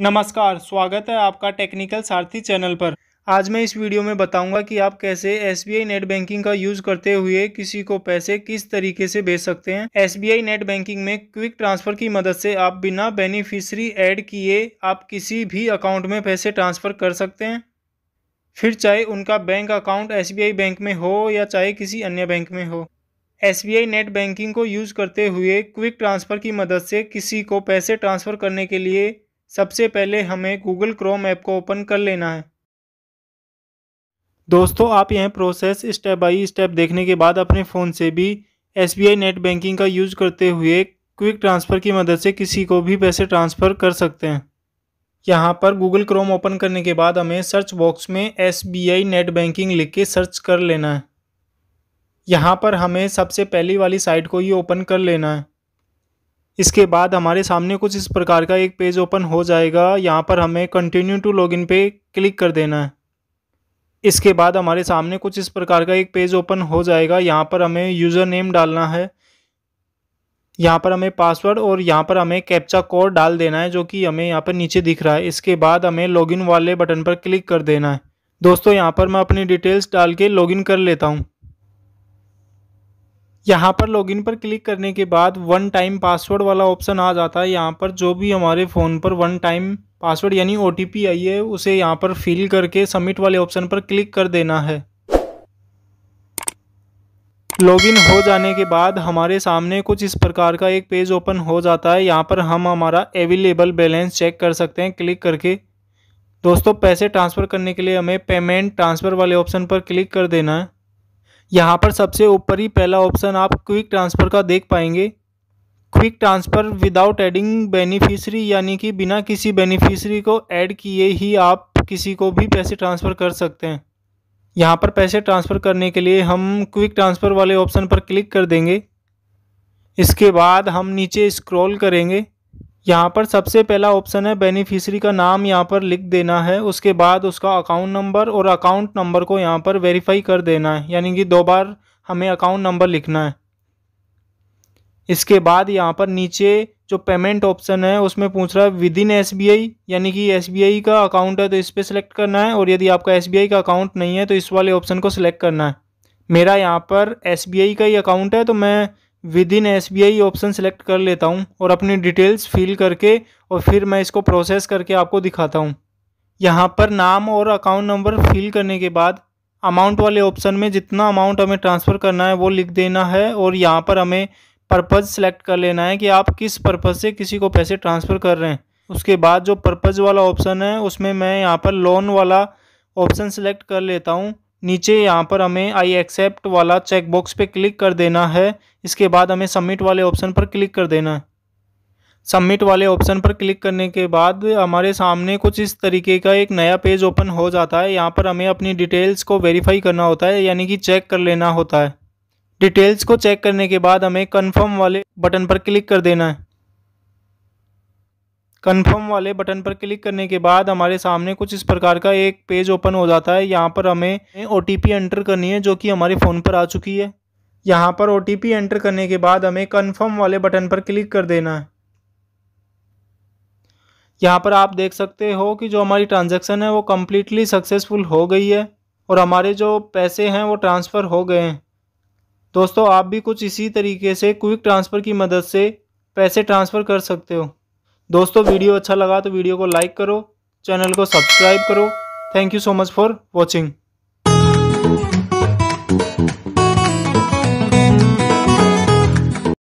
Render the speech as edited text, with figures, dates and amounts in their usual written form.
नमस्कार, स्वागत है आपका टेक्निकल सारथी चैनल पर। आज मैं इस वीडियो में बताऊंगा कि आप कैसे SBI नेट बैंकिंग का यूज़ करते हुए किसी को पैसे किस तरीके से भेज सकते हैं। SBI नेट बैंकिंग में क्विक ट्रांसफ़र की मदद से आप बिना बेनिफिशरी ऐड किए आप किसी भी अकाउंट में पैसे ट्रांसफ़र कर सकते हैं, फिर चाहे उनका बैंक अकाउंट SBI बैंक में हो या चाहे किसी अन्य बैंक में हो। SBI नेट बैंकिंग को यूज़ करते हुए क्विक ट्रांसफ़र की मदद से किसी को पैसे ट्रांसफ़र करने के लिए सबसे पहले हमें गूगल क्रोम ऐप को ओपन कर लेना है। दोस्तों, आप यह प्रोसेस स्टेप बाय स्टेप देखने के बाद अपने फ़ोन से भी SBI नेट बैंकिंग का यूज़ करते हुए क्विक ट्रांसफ़र की मदद से किसी को भी पैसे ट्रांसफ़र कर सकते हैं। यहाँ पर गूगल क्रोम ओपन करने के बाद हमें सर्च बॉक्स में SBI नेट बैंकिंग लिख के सर्च कर लेना है। यहाँ पर हमें सबसे पहली वाली साइट को ही ओपन कर लेना है। इसके बाद हमारे सामने कुछ इस प्रकार का एक पेज ओपन हो जाएगा। यहाँ पर हमें कंटिन्यू टू लॉगिन पे क्लिक कर देना है। इसके बाद हमारे सामने कुछ इस प्रकार का एक पेज ओपन हो जाएगा। यहाँ पर हमें यूज़र नेम डालना है, यहाँ पर हमें पासवर्ड और यहाँ पर हमें कैप्चा कोड डाल देना है जो कि हमें यहाँ पर नीचे दिख रहा है। इसके बाद हमें लॉगिन वाले बटन पर क्लिक कर देना है। दोस्तों, यहाँ पर मैं अपनी डिटेल्स डाल के लॉगिन कर लेता हूँ। यहाँ पर लॉगिन पर क्लिक करने के बाद वन टाइम पासवर्ड वाला ऑप्शन आ जाता है। यहाँ पर जो भी हमारे फ़ोन पर वन टाइम पासवर्ड यानी OTP आई है उसे यहाँ पर फिल करके सबमिट वाले ऑप्शन पर क्लिक कर देना है। लॉगिन हो जाने के बाद हमारे सामने कुछ इस प्रकार का एक पेज ओपन हो जाता है। यहाँ पर हम हमारा अवेलेबल बैलेंस चेक कर सकते हैं क्लिक करके। दोस्तों, पैसे ट्रांसफ़र करने के लिए हमें पेमेंट ट्रांसफ़र वाले ऑप्शन पर क्लिक कर देना है। यहाँ पर सबसे ऊपर ही पहला ऑप्शन आप क्विक ट्रांसफ़र का देख पाएंगे। Quick transfer without adding beneficiary यानी कि बिना किसी बेनिफिशरी को ऐड किए ही आप किसी को भी पैसे ट्रांसफ़र कर सकते हैं। यहाँ पर पैसे ट्रांसफ़र करने के लिए हम क्विक ट्रांसफ़र वाले ऑप्शन पर क्लिक कर देंगे। इसके बाद हम नीचे स्क्रॉल करेंगे। यहाँ पर सबसे पहला ऑप्शन है बेनिफिशरी का नाम, यहाँ पर लिख देना है। उसके बाद उसका अकाउंट नंबर और अकाउंट नंबर को यहाँ पर वेरीफाई कर देना है, यानी कि दो बार हमें अकाउंट नंबर लिखना है। इसके बाद यहाँ पर नीचे जो पेमेंट ऑप्शन है उसमें पूछ रहा है विदिन SBI, यानी कि SBI का अकाउंट है तो इस पर सिलेक्ट करना है, और यदि आपका SBI का अकाउंट नहीं है तो इस वाले ऑप्शन को सिलेक्ट करना है। मेरा यहाँ पर SBI का ही अकाउंट है तो मैं विदिन SBI ऑप्शन सेलेक्ट कर लेता हूं और अपनी डिटेल्स फिल करके और फिर मैं इसको प्रोसेस करके आपको दिखाता हूं। यहां पर नाम और अकाउंट नंबर फिल करने के बाद अमाउंट वाले ऑप्शन में जितना अमाउंट हमें ट्रांसफ़र करना है वो लिख देना है, और यहां पर हमें पर्पज़ सेलेक्ट कर लेना है कि आप किस पर्पज़ से किसी को पैसे ट्रांसफ़र कर रहे हैं। उसके बाद जो पर्पज़ वाला ऑप्शन है उसमें मैं यहाँ पर लोन वाला ऑप्शन सेलेक्ट कर लेता हूँ। नीचे यहाँ पर हमें आई एक्सेप्ट वाला चेकबॉक्स पे क्लिक कर देना है। इसके बाद हमें सबमिट वाले ऑप्शन पर क्लिक कर देना है। सबमिट वाले ऑप्शन पर क्लिक करने के बाद हमारे सामने कुछ इस तरीके का एक नया पेज ओपन हो जाता है। यहाँ पर हमें अपनी डिटेल्स को वेरीफाई करना होता है, यानी कि चेक कर लेना होता है। डिटेल्स को चेक करने के बाद हमें कन्फर्म वाले बटन पर क्लिक कर देना है। कन्फर्म वाले बटन पर क्लिक करने के बाद हमारे सामने कुछ इस प्रकार का एक पेज ओपन हो जाता है। यहाँ पर हमें OTP एंटर करनी है जो कि हमारे फ़ोन पर आ चुकी है। यहाँ पर OTP एंटर करने के बाद हमें कन्फर्म वाले बटन पर क्लिक कर देना है। यहाँ पर आप देख सकते हो कि जो हमारी ट्रांजैक्शन है वो कम्प्लीटली सक्सेसफुल हो गई है और हमारे जो पैसे हैं वो ट्रांसफ़र हो गए हैं। दोस्तों, आप भी कुछ इसी तरीके से क्विक ट्रांसफ़र की मदद से पैसे ट्रांसफ़र कर सकते हो। दोस्तों, वीडियो अच्छा लगा तो वीडियो को लाइक करो, चैनल को सब्सक्राइब करो। Thank you so much for watching.